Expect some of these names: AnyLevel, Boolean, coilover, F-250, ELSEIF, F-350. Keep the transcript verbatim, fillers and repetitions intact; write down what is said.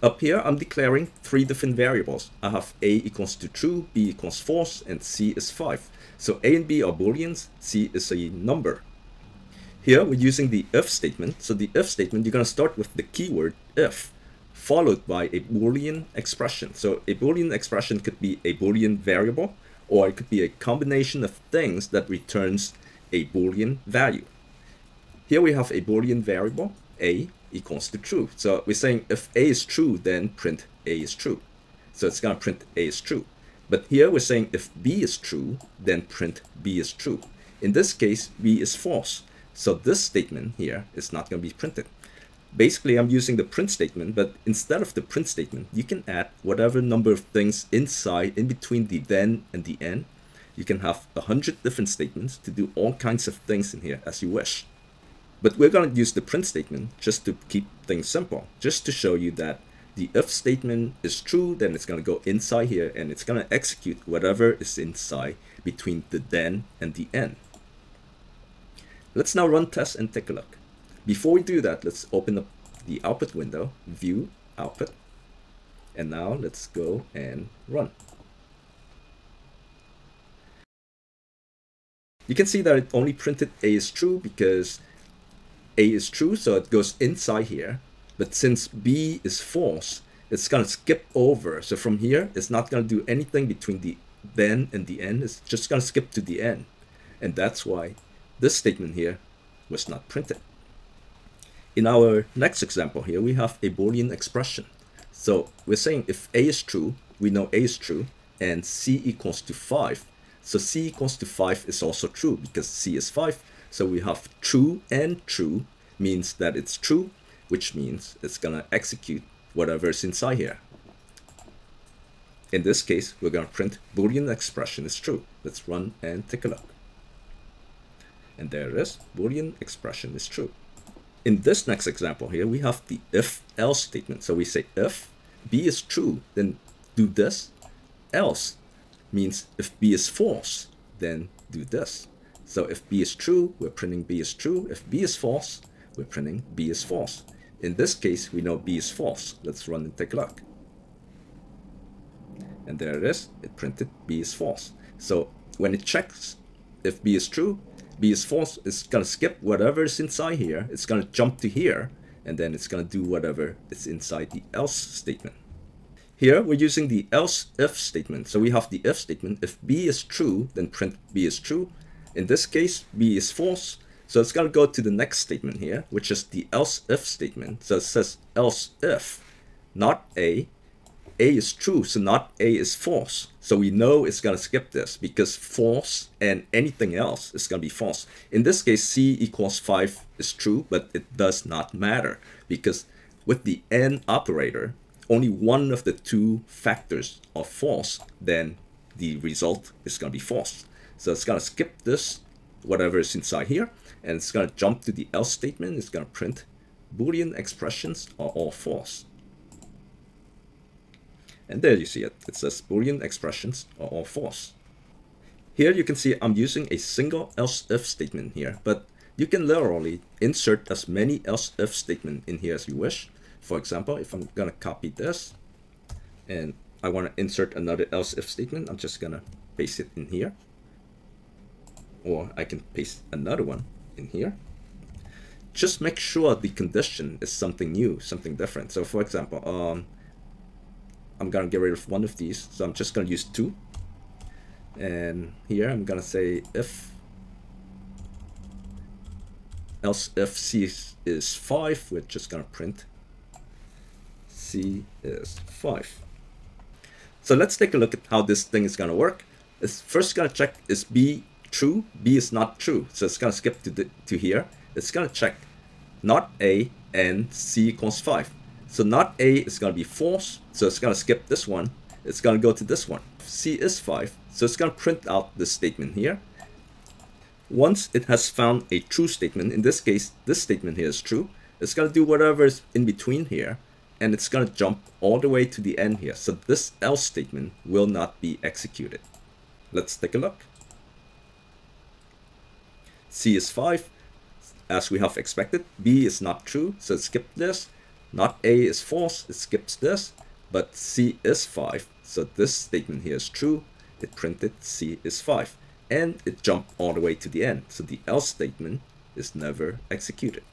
Up here, I'm declaring three different variables. I have a equals to true, b equals false, and c is five. So a and b are booleans, c is a number. Here, we're using the if statement. So the if statement, you're going to start with the keyword if, followed by a boolean expression. So a boolean expression could be a boolean variable, or it could be a combination of things that returns a boolean value. Here we have a boolean variable, a equals to true. So we're saying if a is true, then print a is true. So it's going to print a is true. But here we're saying if b is true, then print b is true. In this case, b is false. So this statement here is not going to be printed. Basically, I'm using the print statement, but instead of the print statement, you can add whatever number of things inside, in between the then and the end. You can have a hundred different statements to do all kinds of things in here as you wish. But we're going to use the print statement just to keep things simple, just to show you that the if statement is true, then it's going to go inside here and it's going to execute whatever is inside between the then and the end. Let's now run tests and take a look. Before we do that, let's open up the output window, view output, and now let's go and run. You can see that it only printed A is true because A is true, so it goes inside here. But since B is false, it's going to skip over. So from here, it's not going to do anything between the then and the end. It's just going to skip to the end. And that's why this statement here was not printed. In our next example here, we have a Boolean expression. So we're saying if A is true, we know A is true, and C equals to five. So C equals to five is also true because C is five. So we have true and true means that it's true, which means it's going to execute whatever is inside here. In this case, we're going to print Boolean expression is true. Let's run and take a look. And there it is, Boolean expression is true. In this next example here, we have the if-else statement. So we say if B is true, then do this. Else means if B is false, then do this. So if B is true, we're printing B is true. If B is false, we're printing B is false. In this case, we know B is false. Let's run and take a look. And there it is. It printed B is false. So when it checks if B is true, B is false, it's going to skip whatever is inside here. It's going to jump to here, and then it's going to do whatever is inside the else statement. Here, we're using the else if statement. So we have the if statement. If B is true, then print B is true. In this case, B is false, so it's going to go to the next statement here, which is the else if statement. So it says else if, not A. A is true, so not A is false. So we know it's going to skip this because false and anything else is going to be false. In this case, C equals five is true, but it does not matter because with the and operator, only one of the two factors are false, then the result is going to be false. So it's going to skip this, whatever is inside here, and it's going to jump to the else statement. It's going to print Boolean expressions are all false. And there you see it. It says Boolean expressions are all false. Here you can see I'm using a single else if statement here, but you can literally insert as many else if statements in here as you wish. For example, if I'm going to copy this and I want to insert another else if statement, I'm just going to paste it in here. Or I can paste another one in here. Just make sure the condition is something new, something different. So for example, um, I'm going to get rid of one of these. So I'm just going to use two. And here I'm going to say if else if C is five, we're just going to print C is five. So let's take a look at how this thing is going to work. It's first going to check is B true, B is not true, so it's going to skip to the, to here. It's going to check not A and C equals five. So not A is going to be false, so it's going to skip this one. It's going to go to this one. C is five, so it's going to print out this statement here. Once it has found a true statement, in this case, this statement here is true, it's going to do whatever is in between here, and it's going to jump all the way to the end here. So this else statement will not be executed. Let's take a look. C is five, as we have expected. B is not true, so skip this. Not A is false, it skips this, but C is five. So this statement here is true. It printed C is five, and it jumped all the way to the end. So the else statement is never executed.